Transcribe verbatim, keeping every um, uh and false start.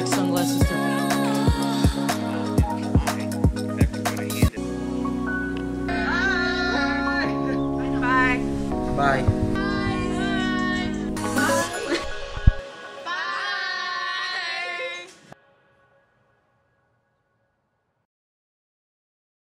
Like sunglasses to